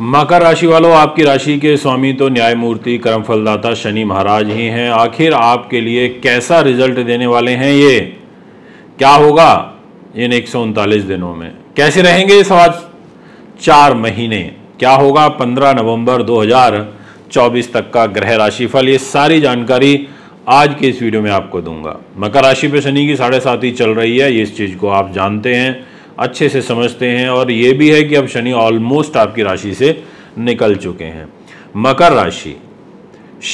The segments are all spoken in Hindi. मकर राशि वालों, आपकी राशि के स्वामी तो न्यायमूर्ति कर्म फलदाता शनि महाराज ही हैं। आखिर आपके लिए कैसा रिजल्ट देने वाले हैं, ये क्या होगा इन 139 दिनों में, कैसे रहेंगे इस आज 4 महीने, क्या होगा 15 नवंबर 2024 तक का ग्रह राशिफल, ये सारी जानकारी आज के इस वीडियो में आपको दूंगा। मकर राशि पे शनि की 7.5 चल रही है, ये इस चीज़ को आप जानते हैं, अच्छे से समझते हैं, और ये भी है कि अब शनि ऑलमोस्ट आपकी राशि से निकल चुके हैं। मकर राशि,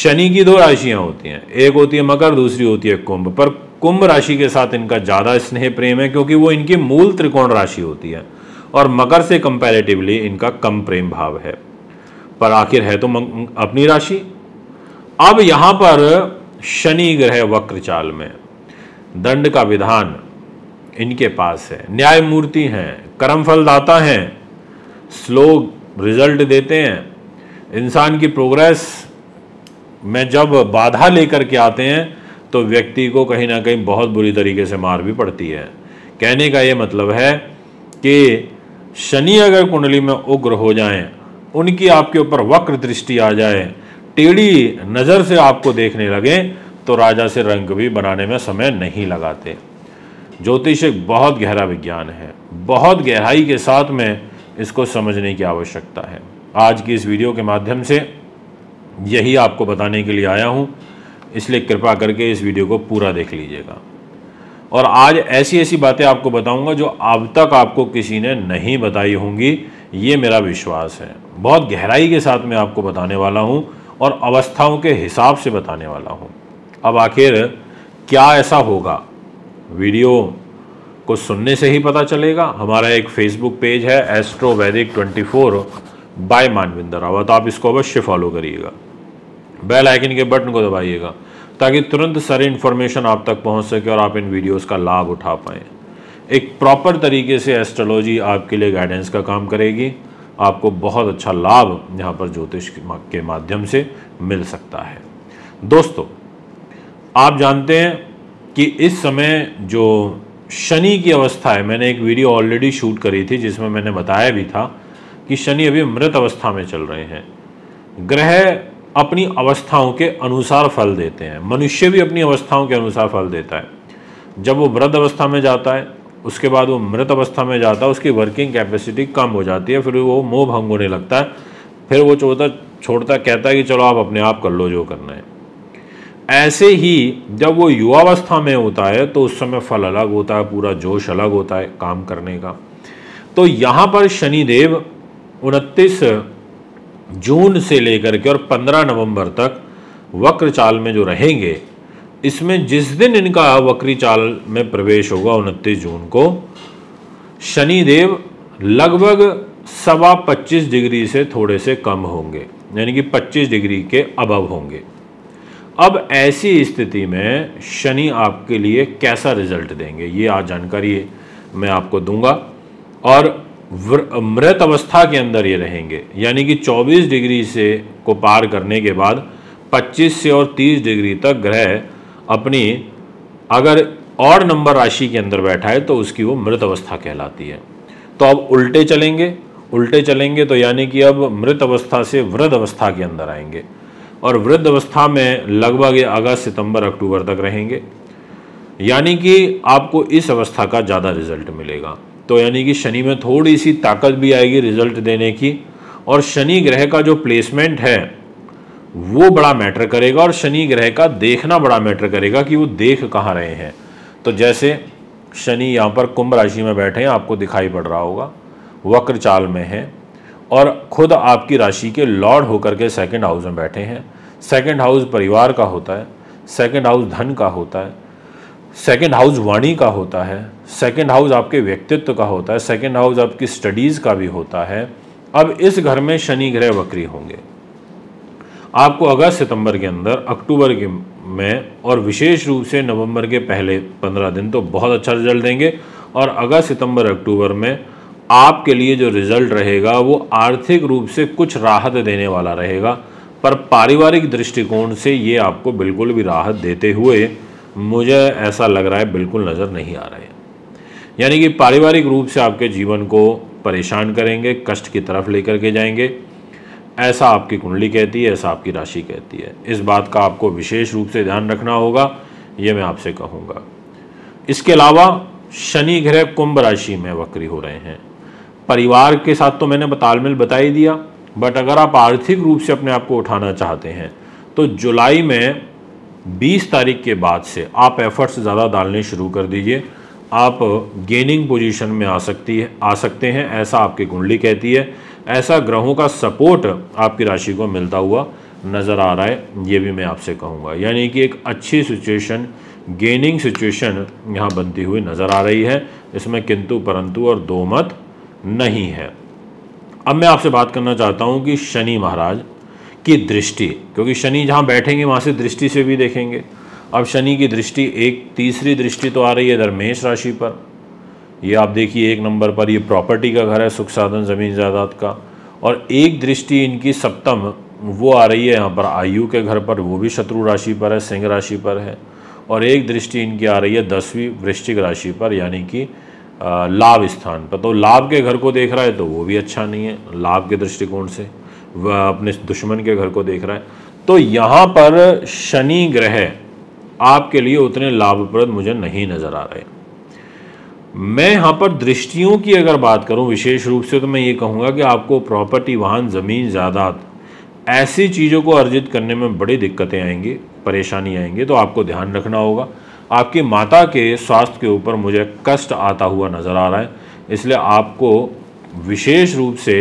शनि की 2 राशियाँ होती हैं, एक होती है मकर, दूसरी होती है कुंभ। पर कुंभ राशि के साथ इनका ज़्यादा स्नेह प्रेम है क्योंकि वो इनकी मूल त्रिकोण राशि होती है और मकर से कंपैरेटिवली इनका कम प्रेम भाव है। पर आखिर है तो अपनी राशि। अब यहाँ पर शनि ग्रह वक्र चाल में दंड का विधान इनके पास है, न्यायमूर्ति हैं, कर्म फलदाता हैं, स्लो रिजल्ट देते हैं। इंसान की प्रोग्रेस में जब बाधा लेकर के आते हैं तो व्यक्ति को कहीं ना कहीं बहुत बुरी तरीके से मार भी पड़ती है। कहने का ये मतलब है कि शनि अगर कुंडली में उग्र हो जाएं, उनकी आपके ऊपर वक्र दृष्टि आ जाए, टेढ़ी नज़र से आपको देखने लगे, तो राजा से रंग भी बनाने में समय नहीं लगाते। ज्योतिष एक बहुत गहरा विज्ञान है, बहुत गहराई के साथ में इसको समझने की आवश्यकता है। आज की इस वीडियो के माध्यम से यही आपको बताने के लिए आया हूँ, इसलिए कृपा करके इस वीडियो को पूरा देख लीजिएगा। और आज ऐसी ऐसी बातें आपको बताऊंगा जो अब तक आपको किसी ने नहीं बताई होंगी, ये मेरा विश्वास है। बहुत गहराई के साथ मैं आपको बताने वाला हूँ और अवस्थाओं के हिसाब से बताने वाला हूँ। अब आखिर क्या ऐसा होगा, वीडियो को सुनने से ही पता चलेगा। हमारा एक फेसबुक पेज है एस्ट्रो वैदिक 24 बाय मानविंदर रावत, आप इसको अवश्य फॉलो करिएगा, बेल आइकन के बटन को दबाइएगा ताकि तुरंत सारी इन्फॉर्मेशन आप तक पहुंच सके और आप इन वीडियोस का लाभ उठा पाएँ। एक प्रॉपर तरीके से एस्ट्रोलॉजी आपके लिए गाइडेंस का काम करेगी, आपको बहुत अच्छा लाभ यहाँ पर ज्योतिष के माध्यम से मिल सकता है। दोस्तों, आप जानते हैं कि इस समय जो शनि की अवस्था है, मैंने एक वीडियो ऑलरेडी शूट करी थी जिसमें मैंने बताया भी था कि शनि अभी मृत अवस्था में चल रहे हैं। ग्रह अपनी अवस्थाओं के अनुसार फल देते हैं, मनुष्य भी अपनी अवस्थाओं के अनुसार फल देता है। जब वो वृद्ध अवस्था में जाता है, उसके बाद वो मृत अवस्था में जाता है, उसकी वर्किंग कैपेसिटी कम हो जाती है, फिर वो मोह भंग होने लगता है, फिर वो छोड़ता कहता है कि चलो आप अपने आप कर लो जो करना है। ऐसे ही जब वो युवावस्था में होता है तो उस समय फल अलग होता है, पूरा जोश अलग होता है काम करने का। तो यहाँ पर शनिदेव 29 जून से लेकर के और 15 नवंबर तक वक्र चाल में जो रहेंगे, इसमें जिस दिन इनका वक्री चाल में प्रवेश होगा 29 जून को, शनिदेव लगभग 25.25 डिग्री से थोड़े से कम होंगे, यानी कि 25 डिग्री के अबव होंगे। अब ऐसी स्थिति में शनि आपके लिए कैसा रिजल्ट देंगे, ये आज जानकारी मैं आपको दूंगा। और मृत अवस्था के अंदर ये रहेंगे, यानी कि 24 डिग्री से को पार करने के बाद 25 से और 30 डिग्री तक ग्रह अपनी अगर और नंबर राशि के अंदर बैठा है तो उसकी वो मृत अवस्था कहलाती है। तो अब उल्टे चलेंगे तो यानी कि अब मृत अवस्था से वृद्ध अवस्था के अंदर आएंगे और वृद्ध अवस्था में लगभग ये अगस्त सितंबर अक्टूबर तक रहेंगे, यानी कि आपको इस अवस्था का ज़्यादा रिजल्ट मिलेगा। तो यानी कि शनि में थोड़ी सी ताकत भी आएगी रिजल्ट देने की, और शनि ग्रह का जो प्लेसमेंट है वो बड़ा मैटर करेगा, और शनि ग्रह का देखना बड़ा मैटर करेगा कि वो देख कहाँ रहे हैं। तो जैसे शनि यहाँ पर कुंभ राशि में बैठे हैं, आपको दिखाई पड़ रहा होगा, वक्र चाल में है और खुद आपकी राशि के लॉर्ड होकर के सेकंड हाउस में बैठे हैं। सेकंड हाउस परिवार का होता है, सेकंड हाउस धन का होता है, सेकेंड हाउस वाणी का होता है, सेकेंड हाउस आपके व्यक्तित्व का होता है, सेकेंड हाउस आपकी स्टडीज़ का भी होता है। अब इस घर में शनि ग्रह वक्री होंगे, आपको अगस्त सितंबर के अंदर, अक्टूबर के में, और विशेष रूप से नवंबर के पहले 15 दिन तो बहुत अच्छा रिजल्ट देंगे। और अगस्त सितंबर अक्टूबर में आपके लिए जो रिजल्ट रहेगा वो आर्थिक रूप से कुछ राहत देने वाला रहेगा, पर पारिवारिक दृष्टिकोण से ये आपको बिल्कुल भी राहत देते हुए मुझे ऐसा लग रहा है बिल्कुल नज़र नहीं आ रहे हैं। यानी कि पारिवारिक रूप से आपके जीवन को परेशान करेंगे, कष्ट की तरफ लेकर के जाएंगे, ऐसा आपकी कुंडली कहती है, ऐसा आपकी राशि कहती है। इस बात का आपको विशेष रूप से ध्यान रखना होगा, ये मैं आपसे कहूँगा। इसके अलावा शनि ग्रह कुंभ राशि में वक्री हो रहे हैं। परिवार के साथ तो मैंने तालमेल बता ही दिया, बट अगर आप आर्थिक रूप से अपने आप को उठाना चाहते हैं तो जुलाई में 20 तारीख के बाद से आप एफर्ट्स ज़्यादा डालने शुरू कर दीजिए। आप गेनिंग पोजीशन में आ सकते हैं, ऐसा आपकी कुंडली कहती है। ऐसा ग्रहों का सपोर्ट आपकी राशि को मिलता हुआ नज़र आ रहा है, ये भी मैं आपसे कहूँगा। यानी कि एक अच्छी सिचुएशन, गेनिंग सिचुएशन यहाँ बनती हुई नज़र आ रही है। इसमें किंतु परंतु और दो मत नहीं है। अब मैं आपसे बात करना चाहता हूँ कि शनि महाराज की दृष्टि, क्योंकि शनि जहाँ बैठेंगे वहाँ से दृष्टि से भी देखेंगे। अब शनि की दृष्टि, एक तीसरी दृष्टि तो आ रही है इधर मेष राशि पर। ये आप देखिए 1 नंबर पर, ये प्रॉपर्टी का घर है, सुख साधन ज़मीन जायदाद का। और एक दृष्टि इनकी सप्तम वो आ रही है यहाँ पर आयु के घर पर, वो भी शत्रु राशि पर है, सिंह राशि पर है। और एक दृष्टि इनकी आ रही है 10वीं वृश्चिक राशि पर, यानी कि लाभ स्थान पर। तो लाभ के घर को देख रहा है तो वो भी अच्छा नहीं है लाभ के दृष्टिकोण से, वह अपने दुश्मन के घर को देख रहा है। तो यहाँ पर शनि ग्रह आपके लिए उतने लाभप्रद मुझे नहीं नज़र आ रहे। मैं यहाँ पर दृष्टियों की अगर बात करूँ विशेष रूप से, तो मैं ये कहूँगा कि आपको प्रॉपर्टी, वाहन, ज़मीन, जायदाद ऐसी चीज़ों को अर्जित करने में बड़ी दिक्कतें आएंगी, परेशानी आएंगी। तो आपको ध्यान रखना होगा। आपकी माता के स्वास्थ्य के ऊपर मुझे कष्ट आता हुआ नज़र आ रहा है, इसलिए आपको विशेष रूप से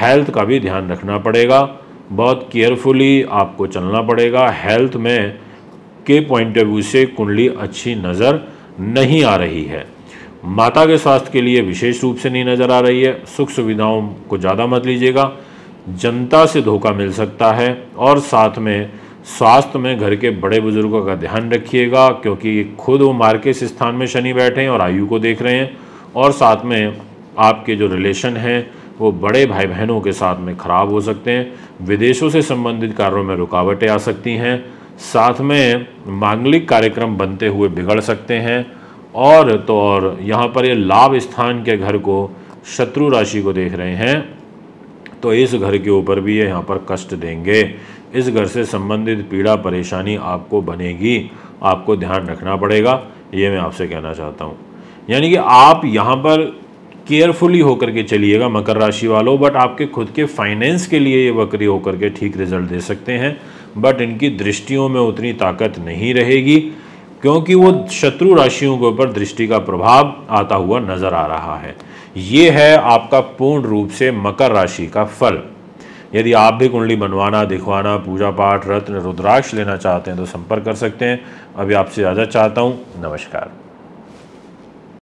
हेल्थ का भी ध्यान रखना पड़ेगा। बहुत केयरफुली आपको चलना पड़ेगा। हेल्थ में के पॉइंट ऑफ व्यू से कुंडली अच्छी नज़र नहीं आ रही है। माता के स्वास्थ्य के लिए विशेष रूप से नहीं नज़र आ रही है। सुख सुविधाओं को ज़्यादा मत लीजिएगा, जनता से धोखा मिल सकता है। और साथ में स्वास्थ्य में घर के बड़े बुजुर्गों का ध्यान रखिएगा, क्योंकि खुद वो मार्केट स्थान में शनि बैठे हैं और आयु को देख रहे हैं। और साथ में आपके जो रिलेशन हैं वो बड़े भाई बहनों के साथ में ख़राब हो सकते हैं। विदेशों से संबंधित कार्यों में रुकावटें आ सकती हैं। साथ में मांगलिक कार्यक्रम बनते हुए बिगड़ सकते हैं। और तो और यहाँ पर ये लाभ स्थान के घर को शत्रु राशि को देख रहे हैं, तो इस घर के ऊपर भी ये यहाँ पर कष्ट देंगे। इस घर से संबंधित पीड़ा परेशानी आपको बनेगी, आपको ध्यान रखना पड़ेगा, ये मैं आपसे कहना चाहता हूँ। यानी कि आप यहाँ पर केयरफुली होकर के चलिएगा मकर राशि वालों। बट आपके खुद के फाइनेंस के लिए ये वक्री होकर के ठीक रिजल्ट दे सकते हैं, बट इनकी दृष्टियों में उतनी ताकत नहीं रहेगी, क्योंकि वो शत्रु राशियों के ऊपर दृष्टि का प्रभाव आता हुआ नज़र आ रहा है। ये है आपका पूर्ण रूप से मकर राशि का फल। यदि आप भी कुंडली बनवाना, दिखवाना, पूजा पाठ, रत्न, रुद्राक्ष लेना चाहते हैं तो संपर्क कर सकते हैं। अभी आपसे इजाज़त चाहता हूँ। नमस्कार।